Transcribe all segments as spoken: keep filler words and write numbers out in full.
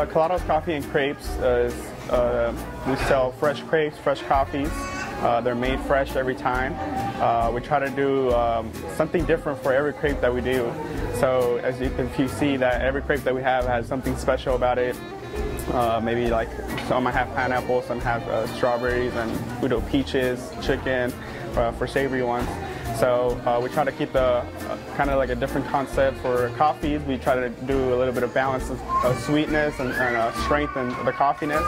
Uh, Colado's Coffee and Crepes, uh, is, uh, we sell fresh crepes, fresh coffees. Uh, they're made fresh every time. Uh, we try to do um, something different for every crepe that we do. So as you can see, that every crepe that we have has something special about it. Uh, maybe like some might have pineapple, some have uh, strawberries, and we do peaches, chicken uh, for savory ones. So uh, we try to keep the uh, kind of like a different concept for coffees. We try to do a little bit of balance of, of sweetness and, and uh, strength and the coffiness.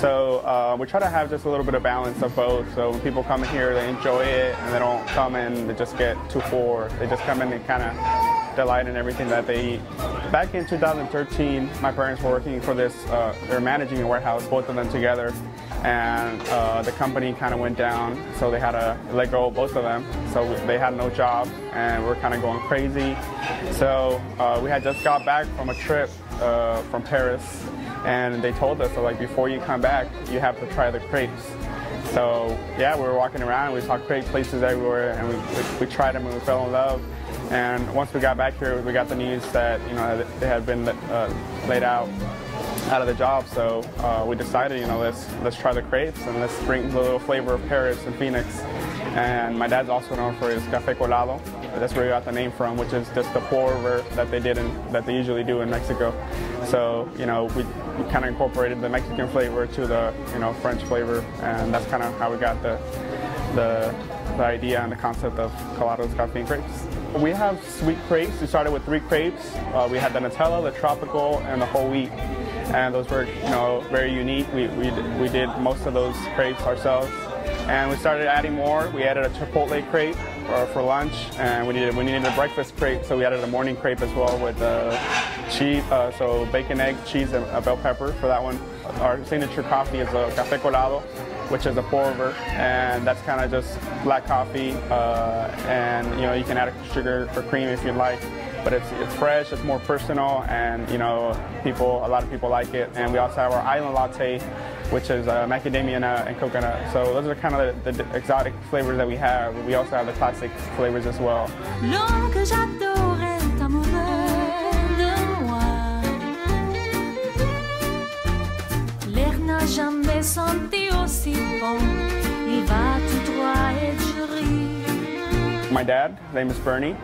So uh, we try to have just a little bit of balance of both. So when people come in here, they enjoy it, and they don't come in to just get too full. They just come in and kind of delight in everything that they eat. Back in two thousand thirteen, my parents were working for this, uh, they were managing a warehouse, both of them together, and uh, the company kind of went down, so they had to let go of both of them. So they had no job, and we were kind of going crazy. So uh, we had just got back from a trip uh, from Paris, and they told us, so like, before you come back, you have to try the crepes. So yeah, we were walking around, we saw crepe places everywhere, and we, we, we tried them and we fell in love. And once we got back here, we got the news that, you know, they had been uh, laid out out of the job. So uh, we decided, you know, let's let's try the crepes and let's bring the little flavor of Paris and Phoenix. And my dad's also known for his Café Colado. That's where we got the name from, which is just the pour over that they did in, that they usually do in Mexico. So, you know, we, we kind of incorporated the Mexican flavor to the, you know, French flavor, and that's kind of how we got the, the, the idea and the concept of Colado's Coffee and Crepes. We have sweet crepes. We started with three crepes. Uh, we had the Nutella, the tropical, and the whole wheat. And those were, you know, very unique. We, we, we did most of those crepes ourselves. And we started adding more. We added a Chipotle crepe for, for lunch, and we needed we needed a breakfast crepe, so we added a morning crepe as well with uh, cheese, uh, so bacon, egg, cheese, and a bell pepper for that one. Our signature coffee is a Café Colado, which is a pour-over, and that's kind of just black coffee, uh, and you know, you can add sugar or cream if you'd like, but it's it's fresh, it's more personal, and you know, people a lot of people like it. And we also have our island latte, which is uh, macadamia nut and coconut. So those are kind of the, the exotic flavors that we have. We also have the classic flavors as well. My dad, his name is Benie,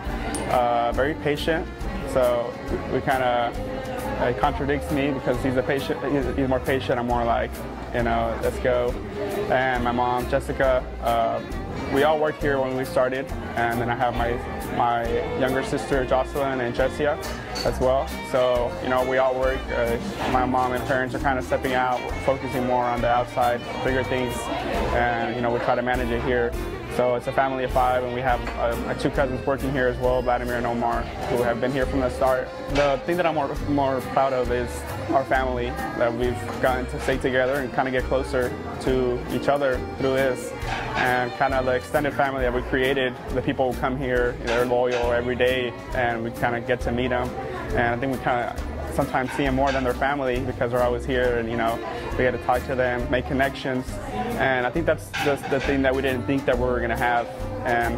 uh, very patient, so we kind of It contradicts me because he's a patient. He's, he's more patient. I'm more like, you know, let's go. And my mom, Jessica. Uh, we all worked here when we started, and then I have my my younger sister, Jocelyn, and Jessia, as well. So you know, we all work. Uh, my mom and parents are kind of stepping out, focusing more on the outside, bigger things, and you know, we try to manage it here. So it's a family of five, and we have uh, two cousins working here as well, Vladimir and Omar, who have been here from the start. The thing that I'm more, more proud of is our family, that we've gotten to stay together and kind of get closer to each other through this. And kind of the extended family that we created, the people who come here, they're loyal every day, and we kind of get to meet them. And I think we kind of sometimes see them more than their family because they're always here, and you know, we get to talk to them, make connections, and I think that's just the thing that we didn't think that we were gonna have. And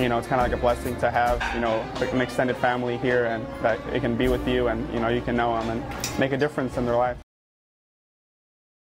you know, it's kind of like a blessing to have, you know, an extended family here, and that it can be with you, and you know, you can know them and make a difference in their life.